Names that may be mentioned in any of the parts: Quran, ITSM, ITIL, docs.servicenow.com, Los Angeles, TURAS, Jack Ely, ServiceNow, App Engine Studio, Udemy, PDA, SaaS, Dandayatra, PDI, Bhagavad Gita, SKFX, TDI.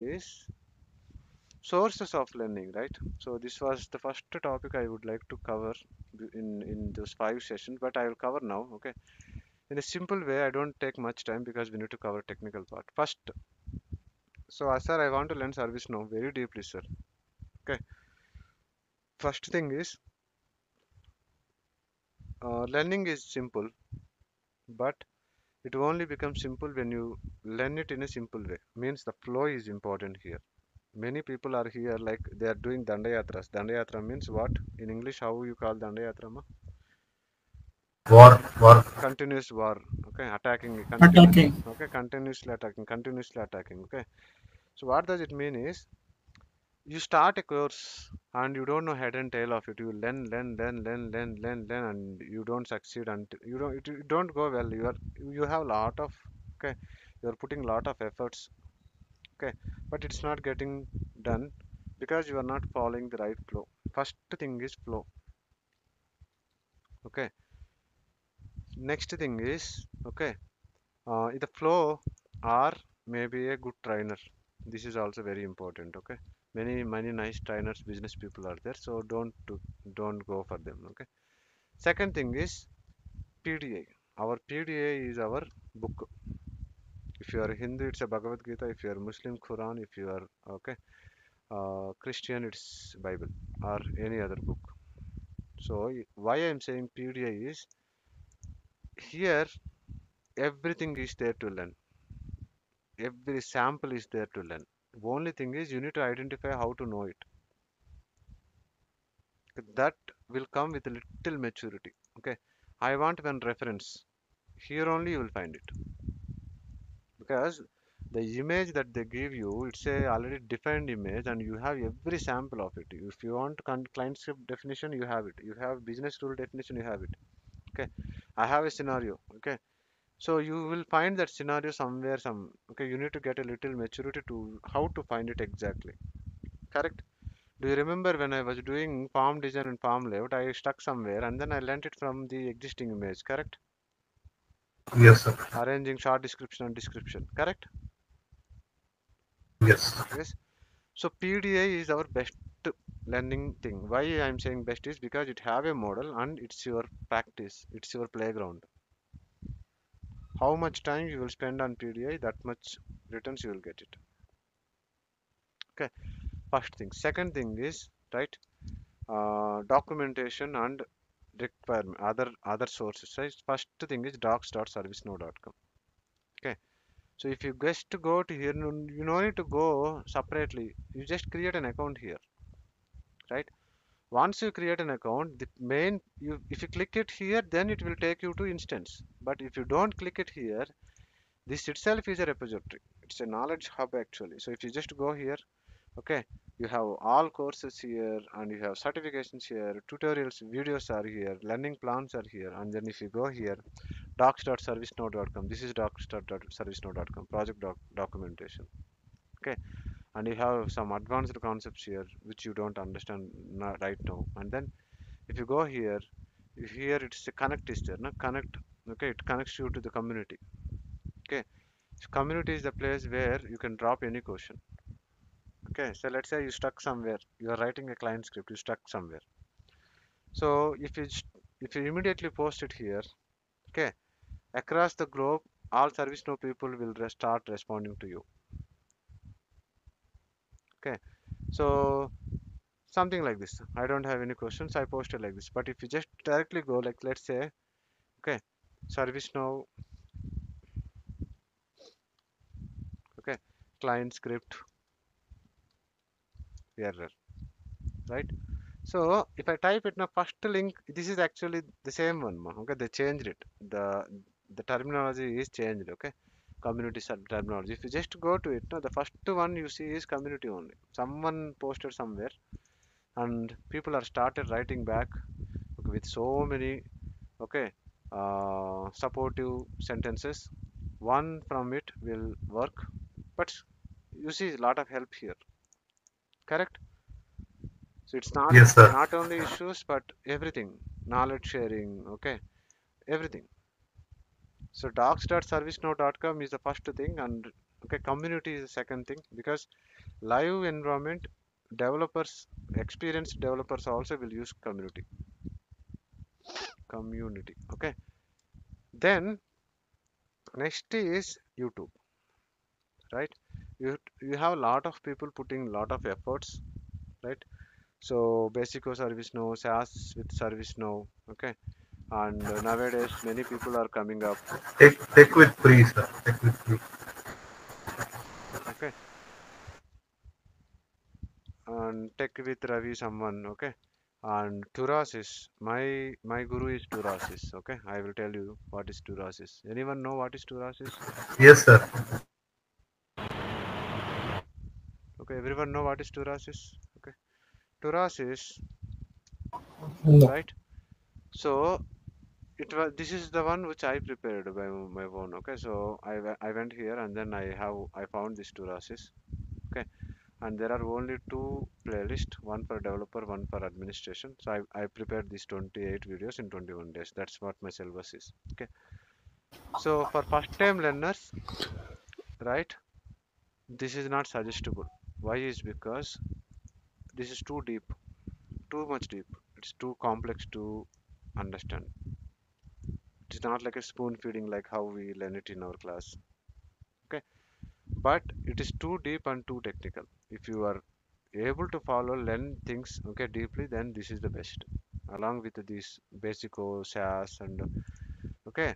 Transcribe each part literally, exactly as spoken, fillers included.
is sources of learning, right? So this was the first topic I would like to cover in, in those five sessions, but I will cover now, okay? In a simple way, I don't take much time because we need to cover technical part. First, so uh, sir, I want to learn ServiceNow very deeply, sir. Okay. First thing is, uh, learning is simple, but it only becomes simple when you learn it in a simple way. Means the flow is important here. Many people are here like they are doing Dandayatras. Dandayatra means what? In English, how you call Dandayatra? Ma? War, war. Continuous war. Okay, attacking. Attacking. Okay, continuously attacking. Continuously attacking. Okay. So what does it mean is, you start a course and you don't know head and tail of it. You learn, learn, learn, learn, learn, learn, learn, and you don't succeed, and you don't, you don't go well. You are, you have lot of, okay, you are putting lot of efforts, okay, but it's not getting done because you are not following the right flow. First thing is flow. Okay. Next thing is, okay, uh, the flow or maybe a good trainer. This is also very important. Okay. Many, many nice trainers, business people are there, so don't don't go for them, okay? Second thing is P D A. Our P D A is our book. If you are Hindu, it's a Bhagavad Gita. If you are Muslim, Quran. If you are, okay, uh, Christian, it's Bible or any other book. So why I am saying P D A is, here everything is there to learn. Every sample is there to learn. Only thing is you need to identify how to know it. That will come with a little maturity. Okay, I want one reference. Here only you will find it, because the image that they give you, it's a already defined image, and you have every sample of it. If you want client script definition, you have it. You have business rule definition, you have it. Okay, I have a scenario. Okay. So you will find that scenario somewhere, some, okay, you need to get a little maturity to how to find it exactly. Correct? Do you remember when I was doing form design and form layout, I stuck somewhere and then I learnt it from the existing image, correct? Yes, sir. Arranging short description and description, correct? Yes. Yes. So P D A is our best learning thing. Why I am saying best is because it have a model and it's your practice, it's your playground. How much time you will spend on P D I, that much returns you will get it. Okay, first thing. Second thing is, right, uh, documentation and requirement, other other sources. Right? First thing is docs dot servicenow dot com. Okay, so if you just to go to here, you no need to go separately. You just create an account here, right? Once you create an account, the main, you, if you click it here, then it will take you to instance. But if you don't click it here, this itself is a repository. It's a knowledge hub actually. So if you just go here, okay, you have all courses here and you have certifications here, tutorials, videos are here, learning plans are here. And then if you go here, docs dot servicenow dot com, this is docs dot servicenow dot com, project doc documentation, okay. And you have some advanced concepts here which you don't understand right now. And then if you go here, here it's a connect is there, no? Connect, okay, it connects you to the community. Okay, so community is the place where you can drop any question. Okay, so let's say you stuck somewhere, you are writing a client script, you stuck somewhere. So if you if you immediately post it here, okay, across the globe, all ServiceNow people will start responding to you. Okay, so something like this. I don't have any questions, I posted like this. But if you just directly go, like let's say, okay, ServiceNow, okay, client script error, right? So if I type it now, first link, this is actually the same one, okay? They changed it. The the terminology is changed, okay? Community terminology. If you just go to it, no, the first one you see is community only. Someone posted somewhere and people are started writing back with so many, okay, uh, supportive sentences. One from it will work, but you see a lot of help here, correct? So it's not, yes, sir, not only issues but everything, knowledge sharing, okay, everything. So docs dot servicenow dot com is the first thing, and Okay, community is the second thing, because live environment developers, experienced developers also will use community. Community. Okay. Then next is YouTube, right? You you have a lot of people putting lot of efforts, right? So basic ServiceNow, SaaS with ServiceNow. Okay. And nowadays many people are coming up. Take take with free, sir. Take with free. Okay. And tech with Ravi someone, okay. And TURAS is my my guru is TURAS is, okay. I will tell you what is TURAS is. Anyone know what is TURAS is? Yes, sir. Okay, everyone know what is TURAS is? Okay. TURAS is, no. Right. So it was, this is the one which I prepared by my own, okay. So I, I went here and then I have I found this TURAS is, okay. And there are only two playlists, one for developer, one for administration. So I, I prepared these twenty-eight videos in twenty-one days. That's what my syllabus is, okay. So for first time learners, right, this is not suggestible. Why is because this is too deep, too much deep. It's too complex to understand. It's not like a spoon feeding like how we learn it in our class, okay. But it is too deep and too technical. If you are able to follow, learn things, okay, deeply, then this is the best, along with these basic SaaS and okay,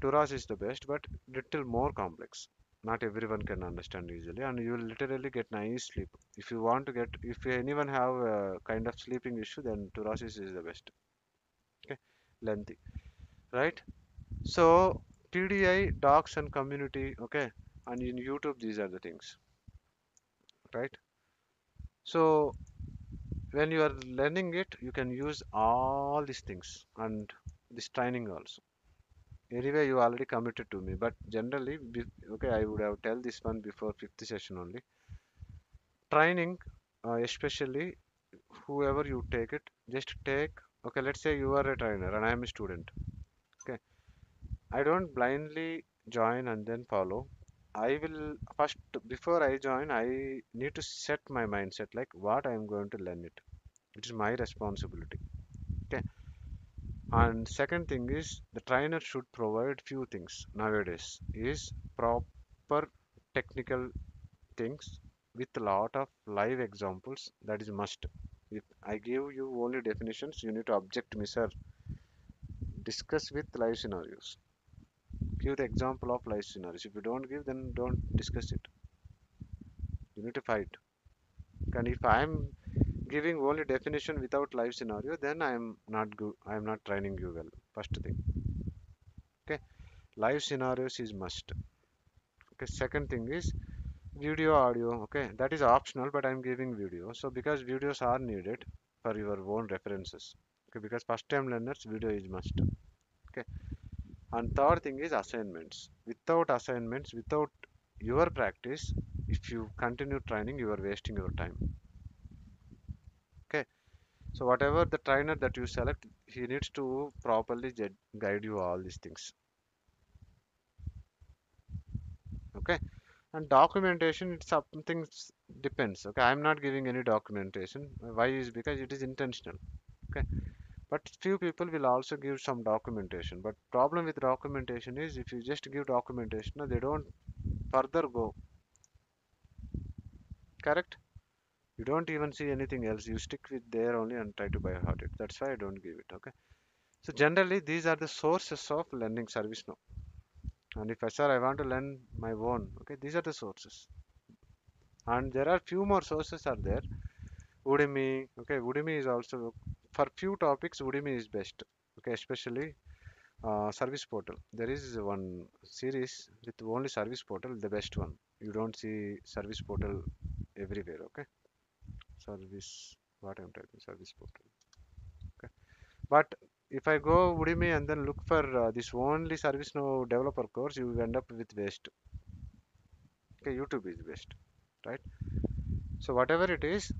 TURAS is the best, but little more complex. Not everyone can understand easily, and you will literally get nice sleep. If you want to get, if anyone have a kind of sleeping issue, then TURAS is the best, okay, lengthy, right? So T D I, docs and community, okay, and in YouTube, these are the things, right? So when you are learning it, you can use all these things and this training also. Anyway, you already committed to me, but generally, okay, I would have tell this one before fifth session only. Training, uh, especially whoever you take it, just take, okay, let's say you are a trainer and I am a student, okay. I don't blindly join and then follow. I will first, before I join, I need to set my mindset like what I am going to learn it. It is my responsibility, okay. And second thing is, the trainer should provide few things nowadays is proper technical things with a lot of live examples. That is must. If I give you only definitions, you need to object me, sir. Discuss with live scenarios. Give the example of live scenarios. If you don't give, then don't discuss it. You need to fight. And if I am giving only definition without live scenario, then I am not good. I am not training you well. First thing. Okay. Live scenarios is must. Okay. Second thing is video, audio. Okay. That is optional, but I am giving video. So because videos are needed for your own references. Okay. Because first time learners, video is must. Okay. And third thing is assignments. Without assignments, without your practice, if you continue training, you are wasting your time. Okay. So whatever the trainer that you select, he needs to properly guide you all these things. Okay. And documentation, it's something depends. Okay. I'm not giving any documentation. Why is because it is intentional. Okay. But few people will also give some documentation. But problem with documentation is if you just give documentation, they don't further go. Correct? You don't even see anything else. You stick with there only and try to buy heart it. That's why I don't give it. Okay. So generally, these are the sources of learning ServiceNow. And if I sir, I want to learn my own. Okay. These are the sources. And there are few more sources are there. Udemy. Okay. Udemy is also. For few topics, Udemy is best, okay, especially uh, service portal. There is one series with only service portal, the best one. You don't see service portal everywhere, okay. Service, what I'm typing, service portal. Okay. But if I go Udemy and then look for uh, this only ServiceNow developer course, you end up with waste. Okay, YouTube is best, right? So whatever it is,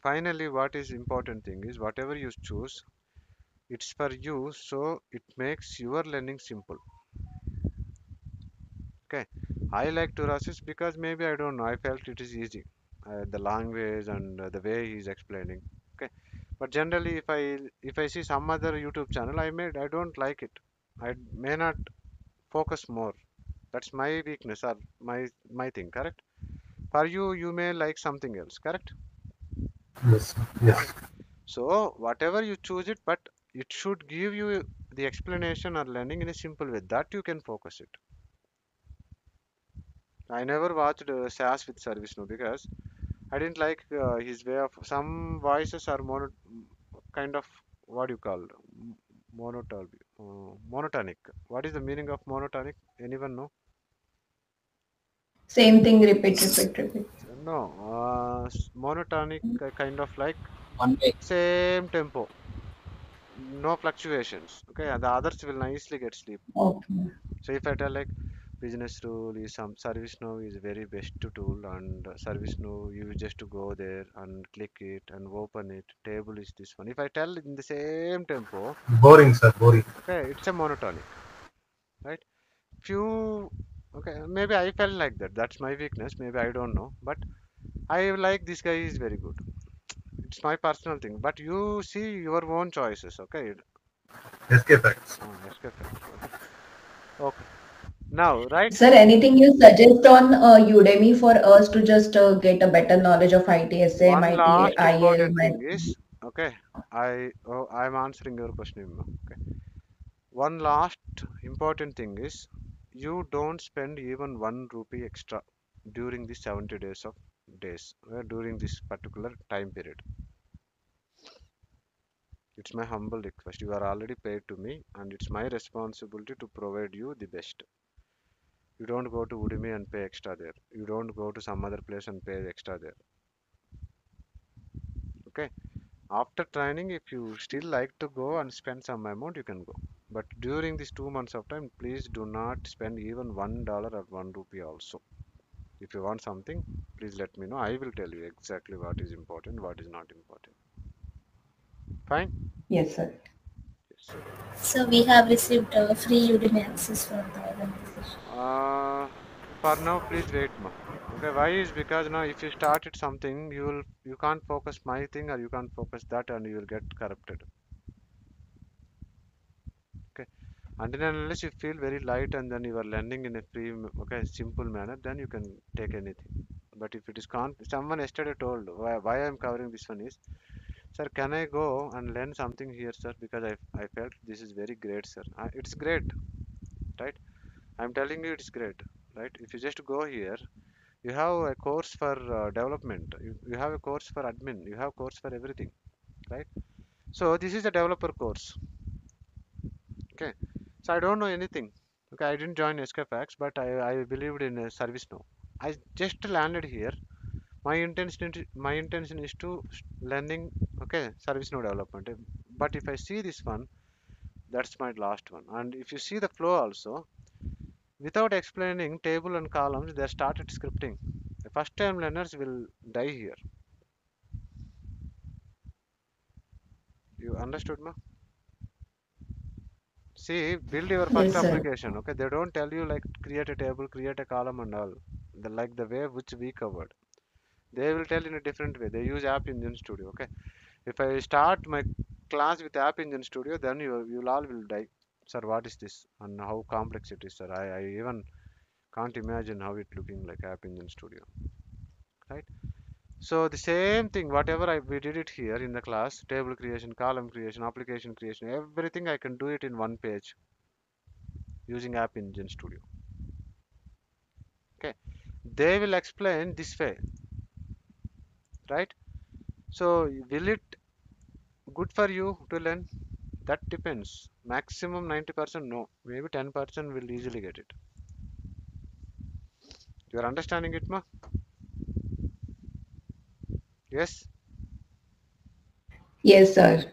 finally, what is important thing is whatever you choose, it's for you, so it makes your learning simple. Okay, I like TURAS because maybe, I don't know, I felt it is easy, uh, the language and uh, the way he is explaining. Okay, but generally if I if I see some other YouTube channel, I made I don't like it. I may not focus more. That's my weakness or my my thing. Correct. For you, you may like something else. Correct. Yes. Yes. So whatever you choose it, but it should give you the explanation or learning in a simple way that you can focus it. I never watched uh, SaaS with ServiceNow because I didn't like uh, his way of, some voices are mono, kind of, what do you call, monotonic, uh, monotonic. What is the meaning of monotonic? Anyone know? Same thing, repeat, repeat, repeat. No, uh, monotonic uh, kind of like one way, same tempo, no fluctuations. Okay, and the others will nicely get sleep. Okay. So if I tell like, business rule is some ServiceNow is very best tool and ServiceNow you just to go there and click it and open it, table is this one. If I tell in the same tempo, boring sir, boring. Okay, it's a monotonic, right? Few, okay, maybe I felt like that. That's my weakness, maybe, I don't know, but I like this guy is very good. It's my personal thing, but you see your own choices. Okay. S K F X. Oh, S K F X. Okay. Now, right? Sir, anything you suggest on uh, Udemy for us to just uh, get a better knowledge of I T S M, I T I L? Okay, I, oh, I'm answering your question. Okay. One last important thing is, you don't spend even one rupee extra during the seventy days of days, uh, during this particular time period. It's my humble request. You are already paid to me and it's my responsibility to provide you the best. You don't go to Udemy and pay extra there. You don't go to some other place and pay extra there. Okay. After training, if you still like to go and spend some amount, you can go. But during these two months of time, please do not spend even one dollar or one rupee also. If you want something, please let me know. I will tell you exactly what is important, what is not important. Fine? Yes, sir. Yes, sir. So we have received uh, free Udemy access for the organization. Uh, for now, please wait, ma. Okay, why is because now if you started something, you will you can't focus my thing or you can't focus that and you will get corrupted. Okay, and then unless you feel very light and then you are learning in a free, okay, simple manner, then you can take anything. But if it is con, someone yesterday told why, why I am covering this one is, sir, can I go and learn something here, sir? Because I I felt this is very great, sir. Uh, it's great, right? I'm telling you, it's great, right? If you just go here, you have a course for uh, development, you, you have a course for admin, you have a course for everything, right? So this is a developer course. Okay, so I don't know anything. Okay, I didn't join S K F X, but I, I believed in a service now. I just landed here. My intention, my intention is to learning, okay, ServiceNow development. But if I see this one, that's my last one. And if you see the flow also, without explaining table and columns, they started scripting. The first time learners will die here. You understood, ma? See, build your first yes, application. Okay, they don't tell you like create a table, create a column and all. The, like the way which we covered. They will tell in a different way. They use App Engine Studio. Okay, if I start my class with App Engine Studio, then you you'll all will die. Sir, what is this and how complex it is, sir? I, I even can't imagine how it looking like App Engine Studio, right? So the same thing, whatever I we did it here in the class, table creation, column creation, application creation, everything I can do it in one page using App Engine Studio. Okay, they will explain this way, right? So will it good for you to learn? That depends. Maximum ninety percent no. Maybe ten percent will easily get it. You are understanding it, ma? Yes? Yes, sir.